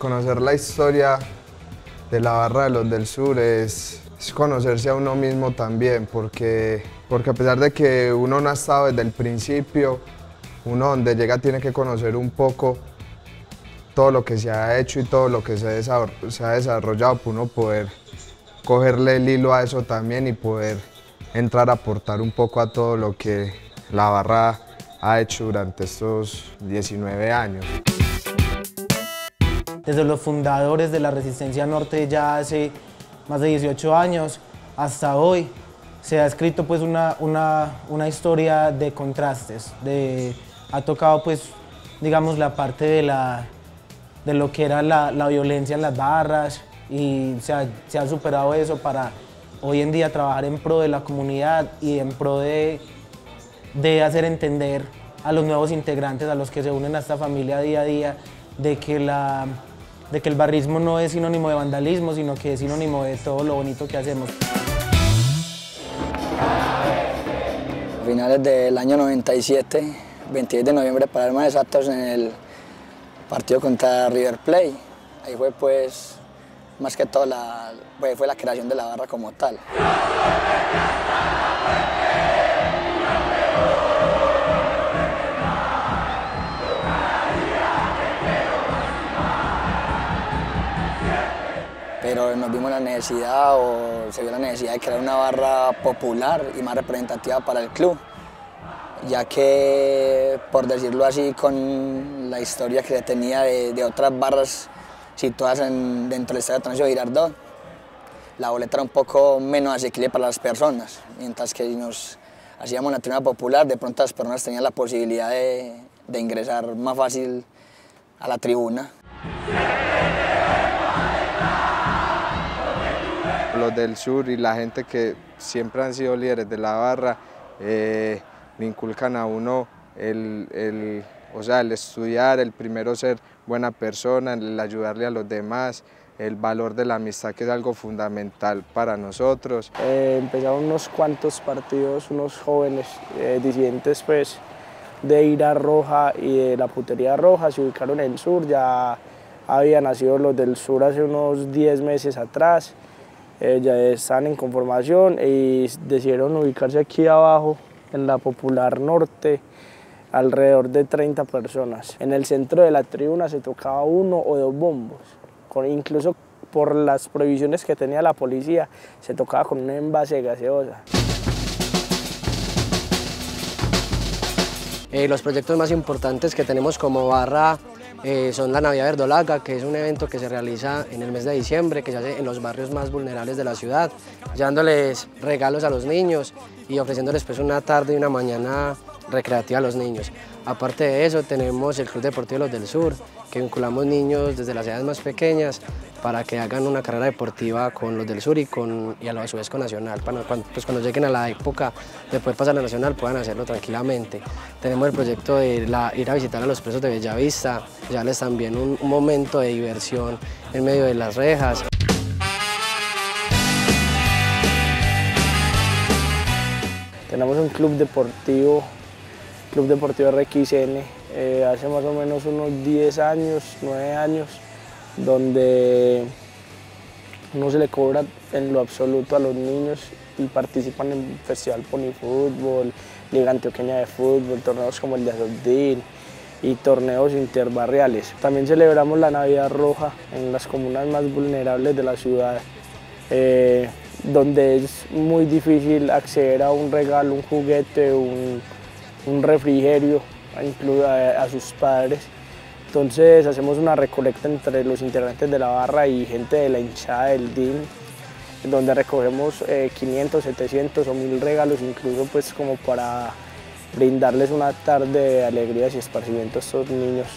Conocer la historia de la Barra de los del Sur es conocerse a uno mismo también, porque a pesar de que uno no ha estado desde el principio, uno donde llega tiene que conocer un poco todo lo que se ha hecho y todo lo que se ha desarrollado, para uno poder cogerle el hilo a eso también y poder entrar a aportar un poco a todo lo que la Barra ha hecho durante estos 19 años. Desde los fundadores de la Resistencia Norte ya hace más de 18 años hasta hoy se ha escrito pues una historia de contrastes, ha tocado pues digamos la parte de lo que era la violencia en las barras y se ha superado eso para hoy en día trabajar en pro de la comunidad y en pro de hacer entender a los nuevos integrantes, a los que se unen a esta familia día a día, de que el barrismo no es sinónimo de vandalismo, sino que es sinónimo de todo lo bonito que hacemos. A finales del año 97, 26 de noviembre para ser más exactos, en el partido contra River Plate, ahí fue pues más que todo fue la creación de la barra como tal. Pero nos vimos la necesidad, o se vio la necesidad de crear una barra popular y más representativa para el club, ya que, por decirlo así, con la historia que se tenía de otras barras situadas dentro del estadio de Tránsito de Girardot, la boleta era un poco menos asequible para las personas, mientras que si nos hacíamos la tribuna popular, de pronto las personas tenían la posibilidad de ingresar más fácil a la tribuna. Los del sur y la gente que siempre han sido líderes de la barra le inculcan a uno el estudiar, el primero ser buena persona, el ayudarle a los demás, el valor de la amistad, que es algo fundamental para nosotros. Empezaron unos cuantos partidos, unos jóvenes disidentes pues, de Ira Roja y de la Putería Roja, se ubicaron en el sur, ya habían nacido los del sur hace unos 10 meses atrás. Ya están en conformación y decidieron ubicarse aquí abajo, en la Popular Norte, alrededor de 30 personas. En el centro de la tribuna se tocaba uno o dos bombos, incluso por las prohibiciones que tenía la policía, se tocaba con un envase de gaseosa. Los proyectos más importantes que tenemos como barra son la Navidad Verdolaga, que es un evento que se realiza en el mes de diciembre, que se hace en los barrios más vulnerables de la ciudad, llevándoles regalos a los niños y ofreciéndoles pues, una tarde y una mañana recreativa a los niños. Aparte de eso tenemos el Club Deportivo de los del Sur, que vinculamos niños desde las edades más pequeñas para que hagan una carrera deportiva con los del sur y a su vez con Nacional, para cuando lleguen a la época de poder pasar a Nacional puedan hacerlo tranquilamente. Tenemos el proyecto de ir a visitar a los presos de Bellavista, llevarles también un momento de diversión en medio de las rejas. Tenemos un Club Deportivo RxN, hace más o menos unos 10 años, 9 años, donde no se le cobra en lo absoluto a los niños y participan en Festival Ponifútbol, Liga Antioqueña de Fútbol, torneos como el de Azotín y torneos interbarriales. También celebramos la Navidad Roja en las comunas más vulnerables de la ciudad, donde es muy difícil acceder a un regalo, un juguete, un refrigerio, incluso a sus padres. Entonces hacemos una recolecta entre los integrantes de la barra y gente de la hinchada del DIM, donde recogemos 500, 700 o 1000 regalos, incluso pues como para brindarles una tarde de alegrías y esparcimiento a estos niños.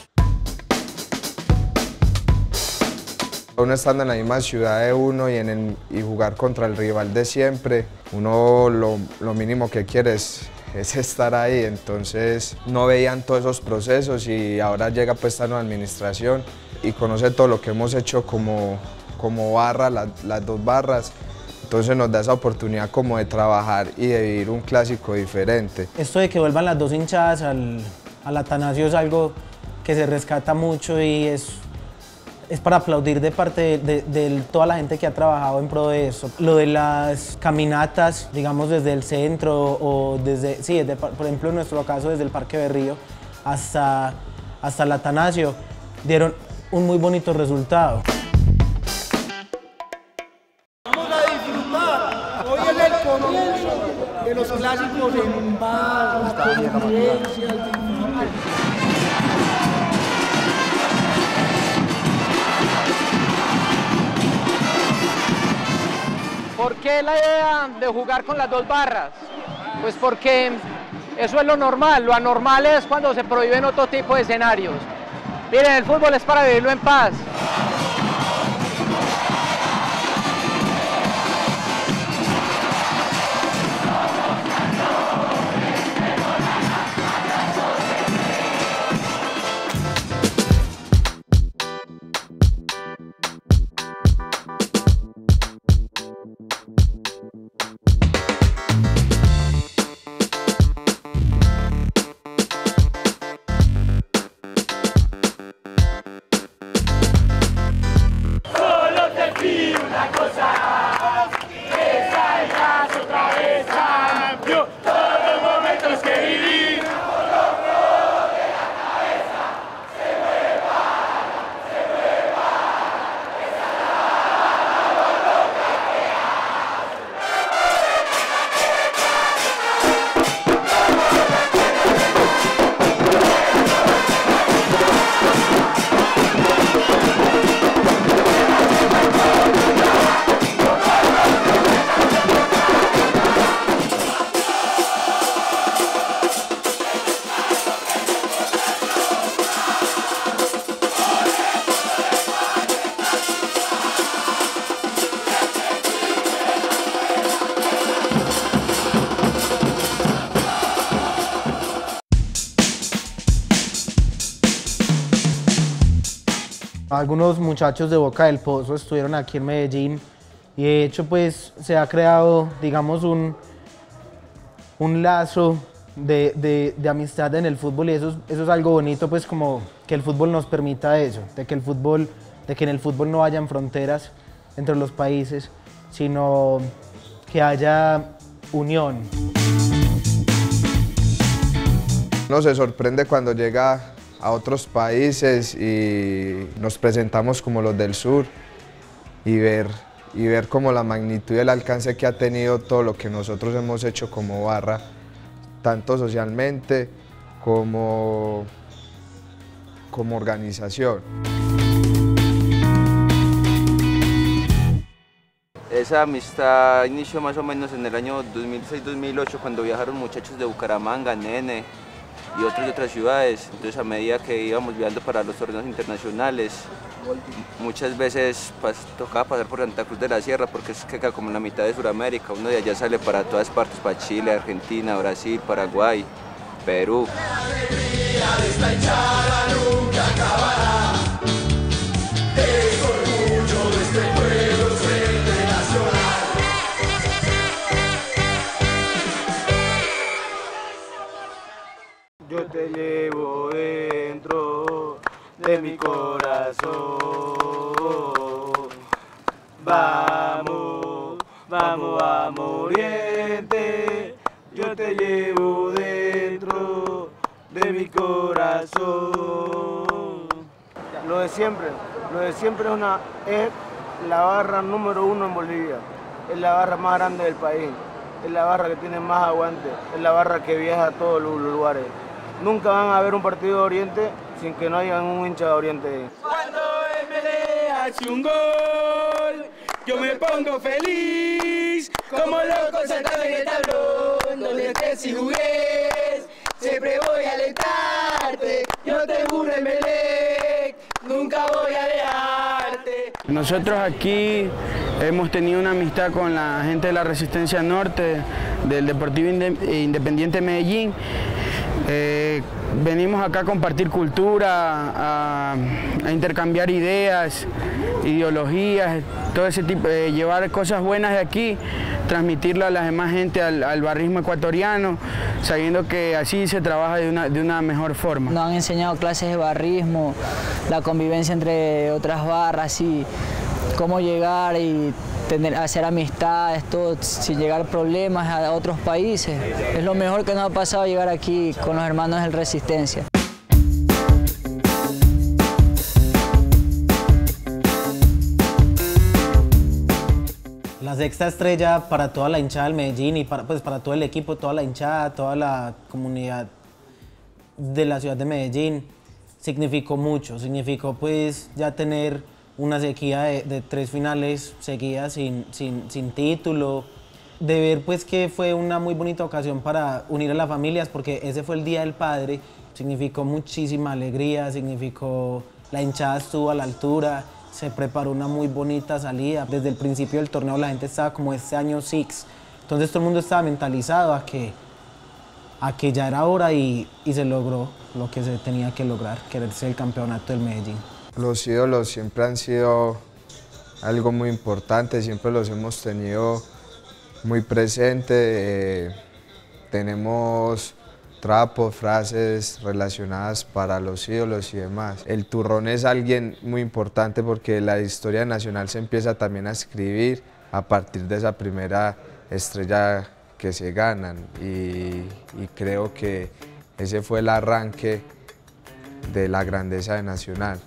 Uno estando en la misma ciudad de uno y jugar contra el rival de siempre, uno lo mínimo que quiere es estar ahí, entonces no veían todos esos procesos y ahora llega pues esta nueva administración y conoce todo lo que hemos hecho como barra, las dos barras, entonces nos da esa oportunidad como de trabajar y de vivir un clásico diferente. Esto de que vuelvan las dos hinchadas al Atanasio es algo que se rescata mucho y es es para aplaudir de parte de toda la gente que ha trabajado en pro de eso. Lo de las caminatas, digamos, desde el centro o desde, sí, desde, por ejemplo, en nuestro caso, desde el Parque Berrío hasta el Atanasio, dieron un muy bonito resultado. Vamos a disfrutar. Hoy es el comienzo de los clásicos en paz, convivencia. ¿Por qué la idea de jugar con las dos barras? Pues porque eso es lo normal, lo anormal es cuando se prohíben otro tipo de escenarios. Miren, el fútbol es para vivirlo en paz. Algunos muchachos de Boca del Pozo estuvieron aquí en Medellín y de hecho pues se ha creado, digamos, un lazo de amistad en el fútbol, y eso es algo bonito, pues como que el fútbol nos permita eso, de que en el fútbol no hayan fronteras entre los países, sino que haya unión. Uno se sorprende cuando llega a otros países y nos presentamos como los del sur y ver como la magnitud y el alcance que ha tenido todo lo que nosotros hemos hecho como barra, tanto socialmente como organización. Esa amistad inició más o menos en el año 2006-2008 cuando viajaron muchachos de Bucaramanga, Nene, y otros de otras ciudades. Entonces, a medida que íbamos viajando para los torneos internacionales, muchas veces tocaba pasar por Santa Cruz de la Sierra, porque es que como en la mitad de Sudamérica, uno de allá sale para todas partes, para Chile, Argentina, Brasil, Paraguay, Perú. Yo te llevo dentro de mi corazón. Vamos, vamos, vamos, Oriente. Yo te llevo dentro de mi corazón. Lo de siempre es la barra número 1 en Bolivia. Es la barra más grande del país. Es la barra que tiene más aguante. Es la barra que viaja a todos los lugares. Nunca van a ver un partido de Oriente sin que no haya un hincha de Oriente. Cuando MLE hace un gol, yo me pongo feliz, como loco saltando en el tablón, donde estés y jugues, siempre voy a alentarte, yo te juro MLE, nunca voy a dejarte. Nosotros aquí hemos tenido una amistad con la gente de la Resistencia Norte, del Deportivo Independiente Medellín, Venimos acá a compartir cultura, a intercambiar ideas, ideologías, todo ese tipo, llevar cosas buenas de aquí, transmitirla a la demás gente, al barrismo ecuatoriano, sabiendo que así se trabaja de una mejor forma. Nos han enseñado clases de barrismo, la convivencia entre otras barras y cómo llegar y hacer amistades, todo, sin llegar problemas a otros países. Es lo mejor que nos ha pasado llegar aquí con los hermanos del Resistencia. La sexta estrella para toda la hinchada del Medellín y para todo el equipo, toda la hinchada, toda la comunidad de la ciudad de Medellín, significó mucho. Significó pues ya tener una sequía de 3 finales seguidas sin título, de ver pues que fue una muy bonita ocasión para unir a las familias, porque ese fue el Día del Padre, significó muchísima alegría, significó la hinchada estuvo a la altura, se preparó una muy bonita salida. Desde el principio del torneo la gente estaba como este año six, entonces todo el mundo estaba mentalizado a que ya era hora y se logró lo que se tenía que lograr, que era el campeonato del Medellín. Los ídolos siempre han sido algo muy importante, siempre los hemos tenido muy presentes. Tenemos trapos, frases relacionadas para los ídolos y demás. El turrón es alguien muy importante porque la historia nacional se empieza también a escribir a partir de esa primera estrella que se ganan y creo que ese fue el arranque de la grandeza de Nacional.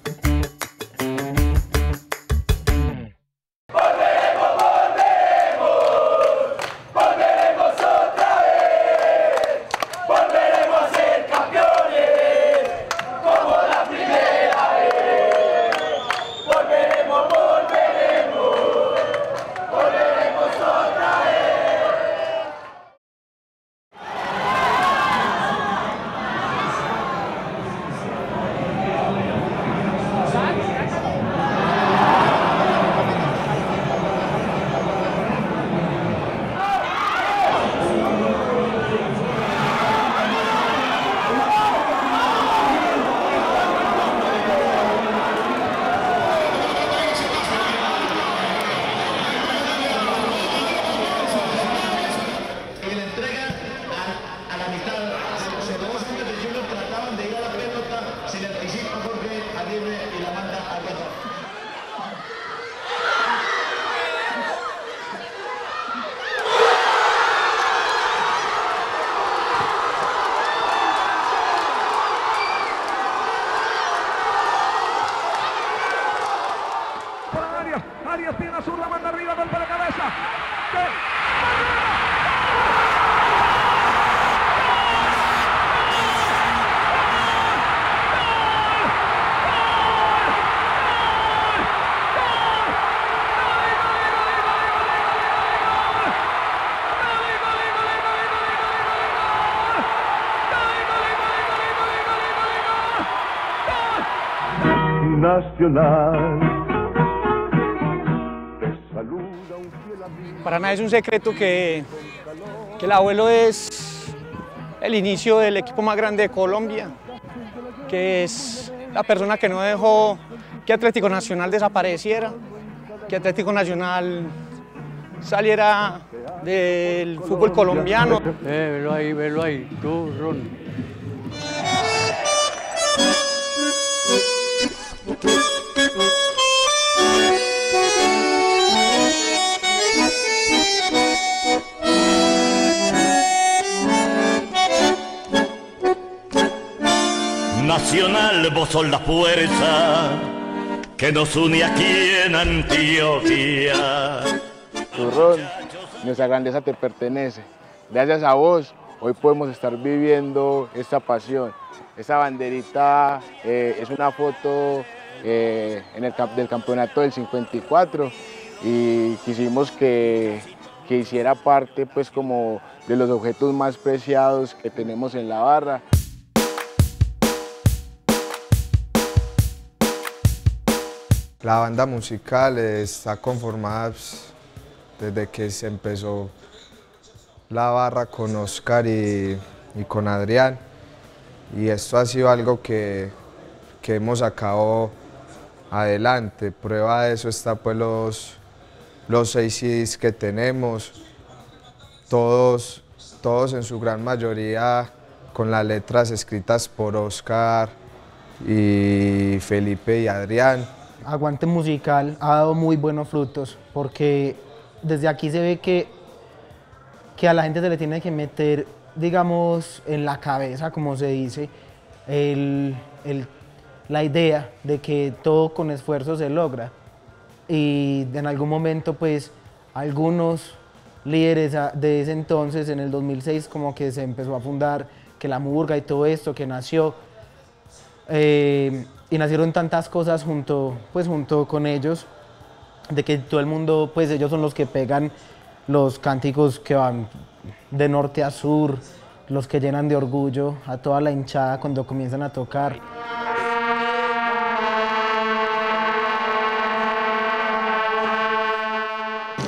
Para nadie es un secreto que el abuelo es el inicio del equipo más grande de Colombia, que es la persona que no dejó que Atlético Nacional desapareciera, que Atlético Nacional saliera del fútbol colombiano. Velo ahí, tú, Ron. Nacional, vos sos la fuerza que nos une aquí en Antioquia. Tu rol, nuestra grandeza te pertenece. Gracias a vos, hoy podemos estar viviendo esta pasión. Esta banderita es una foto del campeonato del 54 y quisimos que hiciera parte pues como de los objetos más preciados que tenemos en la barra. La banda musical está conformada desde que se empezó la barra con Oscar y con Adrián. y esto ha sido algo que hemos sacado adelante. Prueba de eso está pues los 6 CDs que tenemos, todos en su gran mayoría con las letras escritas por Oscar y Felipe y Adrián. Aguante Musical ha dado muy buenos frutos, porque desde aquí se ve que a la gente se le tiene que meter, digamos, en la cabeza, como se dice, la idea de que todo con esfuerzo se logra. Y en algún momento, pues, algunos líderes de ese entonces, en el 2006, como que se empezó a fundar, que la murga y todo esto, que nació, y nacieron tantas cosas junto con ellos, de que todo el mundo, pues ellos son los que pegan los cánticos que van de norte a sur, los que llenan de orgullo a toda la hinchada cuando comienzan a tocar.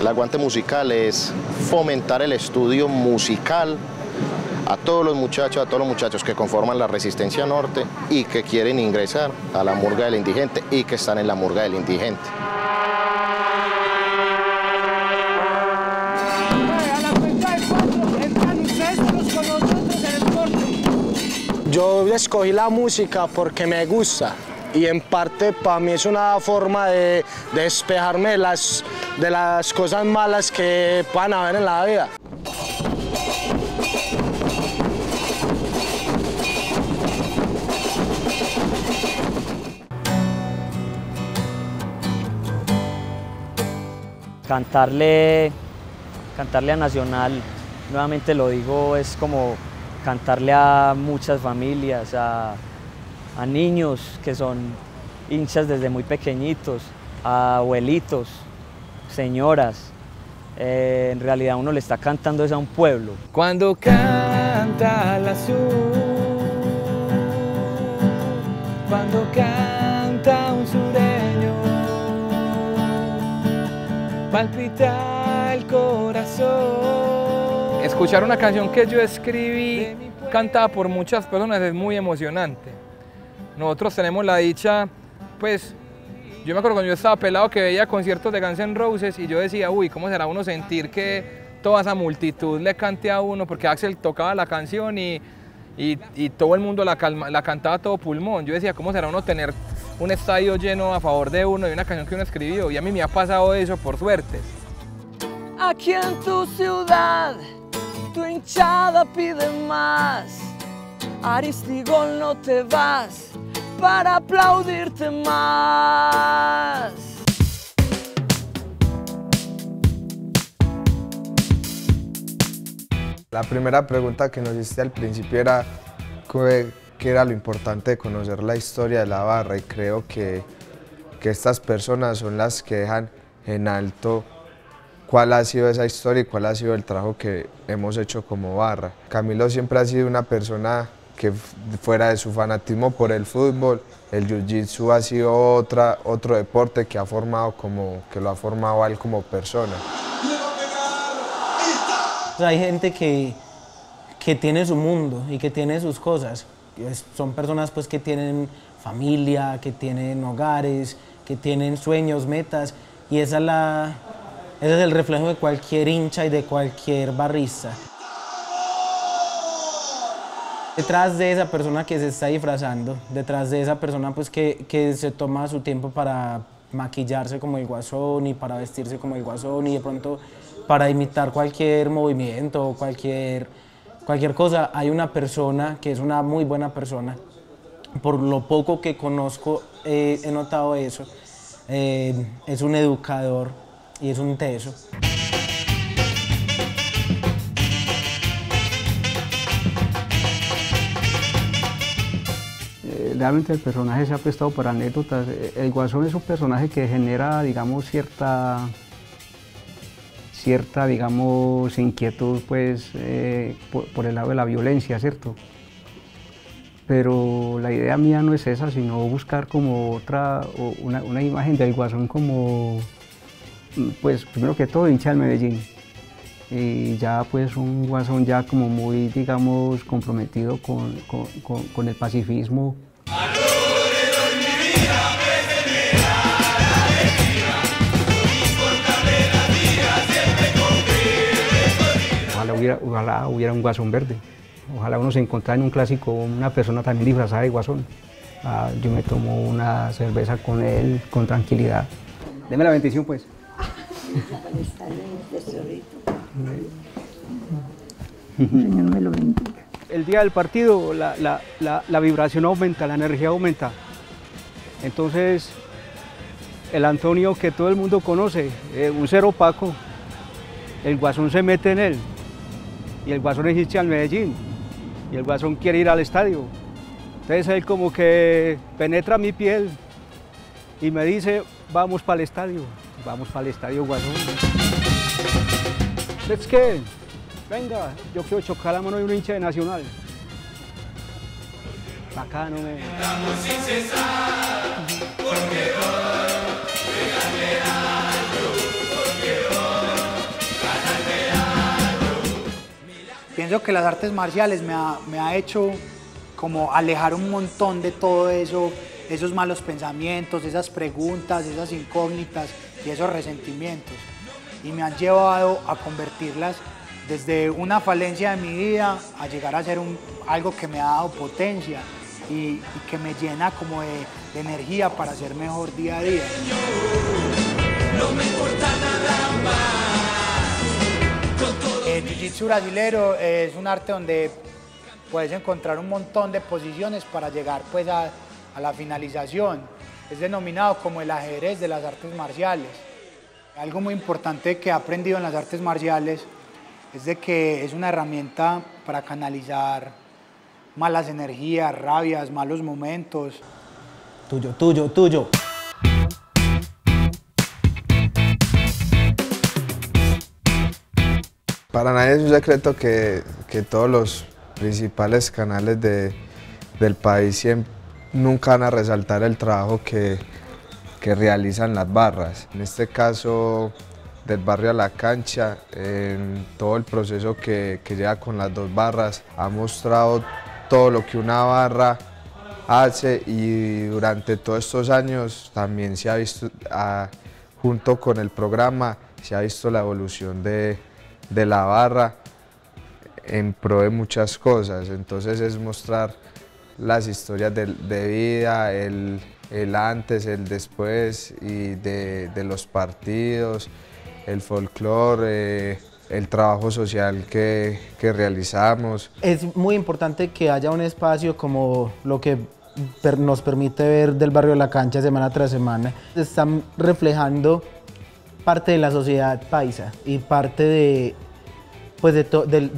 El Aguante Musical es fomentar el estudio musical a todos los muchachos, que conforman la Resistencia Norte y que quieren ingresar a la murga del indigente y que están en la murga del indigente. Yo escogí la música porque me gusta y en parte para mí es una forma de despejarme de las cosas malas que puedan haber en la vida. Cantarle a Nacional, nuevamente lo digo, es como cantarle a muchas familias, a niños que son hinchas desde muy pequeñitos, a abuelitos, señoras. En realidad uno le está cantando es a un pueblo. Cuando canta el azul, cuando canta un sureño, palpita el corazón. Escuchar una canción que yo escribí, cantada por muchas personas, es muy emocionante. Nosotros tenemos la dicha, pues, yo me acuerdo cuando yo estaba pelado que veía conciertos de Guns N' Roses y yo decía, uy, ¿cómo será uno sentir que toda esa multitud le cante a uno? Porque Axel tocaba la canción y todo el mundo la cantaba a todo pulmón. Yo decía, ¿cómo será uno tener un estadio lleno a favor de uno y una canción que uno escribió? Y a mí me ha pasado eso, por suerte. Aquí en tu ciudad, tu hinchada pide más. Aristiguol, no te vas para aplaudirte más. La primera pregunta que nos hiciste al principio era qué era lo importante de conocer la historia de la barra, y creo que estas personas son las que dejan en alto cuál ha sido esa historia y cuál ha sido el trabajo que hemos hecho como barra. Camilo siempre ha sido una persona que, fuera de su fanatismo por el fútbol, el jiu-jitsu ha sido otro deporte que lo ha formado a él como persona. Hay gente que tiene su mundo y que tiene sus cosas. Son personas pues que tienen familia, que tienen hogares, que tienen sueños, metas, y ese es el reflejo de cualquier hincha y de cualquier barrista. Detrás de esa persona que se está disfrazando, detrás de esa persona pues que se toma su tiempo para maquillarse como el Guasón y para vestirse como el Guasón y de pronto para imitar cualquier movimiento o cualquier cosa, hay una persona que es una muy buena persona. Por lo poco que conozco he notado eso. Es un educador y es un teso. Realmente el personaje se ha prestado para anécdotas. El Guasón es un personaje que genera, digamos, cierta digamos, inquietud pues, por el lado de la violencia, ¿cierto? Pero la idea mía no es esa, sino buscar como una imagen del Guasón como, pues, primero que todo, hincha del Medellín. y ya pues un guasón ya como muy, digamos, comprometido con el pacifismo. Ojalá hubiera un guasón verde, ojalá uno se encontrara en un clásico una persona también disfrazada de guasón. Yo me tomo una cerveza con él, con tranquilidad. Deme la bendición, pues. Señor, me lo bendiga. El día del partido la vibración aumenta, la energía aumenta. Entonces, el Antonio que todo el mundo conoce, un ser opaco, el guasón se mete en él. Y el guasón existe al Medellín, y el guasón quiere ir al estadio. Entonces él como que penetra mi piel y me dice, vamos para el estadio, guasón. ¿Es que? Venga, yo quiero chocar la mano de un hincha de Nacional. Bacano, me... Pienso que las artes marciales me ha hecho como alejar un montón de todo eso, esos malos pensamientos, esas preguntas, esas incógnitas y esos resentimientos. Y me han llevado a convertirlas desde una falencia de mi vida a llegar a ser algo que me ha dado potencia y que me llena como de energía para ser mejor día a día. No me importa nada más. El jiu-jitsu brasilero es un arte donde puedes encontrar un montón de posiciones para llegar pues a la finalización. Es denominado como el ajedrez de las artes marciales. Algo muy importante que he aprendido en las artes marciales es de que es una herramienta para canalizar malas energías, rabias, malos momentos. Tuyo, tuyo, tuyo. Para nadie es un secreto que todos los principales canales del país nunca van a resaltar el trabajo que realizan las barras. En este caso, del barrio a la cancha, en todo el proceso que lleva con las dos barras, ha mostrado todo lo que una barra hace y durante todos estos años también se ha visto, junto con el programa, se ha visto la evolución de la barra en pro de muchas cosas. Entonces es mostrar las historias de vida, el antes, el después y de los partidos, el folclore, el trabajo social que realizamos. Es muy importante que haya un espacio como lo que nos permite ver del barrio de la cancha semana tras semana. Están reflejando parte de la sociedad paisa y parte de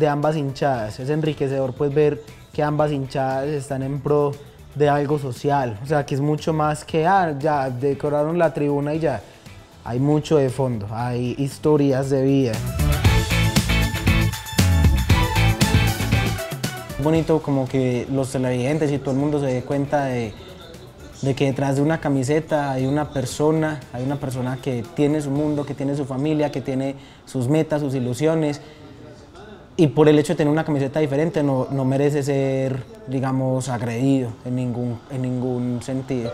ambas hinchadas. Es enriquecedor pues ver que ambas hinchadas están en pro de algo social, o sea que es mucho más que ya decoraron la tribuna y ya, hay mucho de fondo, hay historias de vida. Es bonito como que los televidentes y todo el mundo se dé cuenta de que detrás de una camiseta hay una persona que tiene su mundo, que tiene su familia, que tiene sus metas, sus ilusiones, y por el hecho de tener una camiseta diferente no merece ser, digamos, agredido en ningún sentido.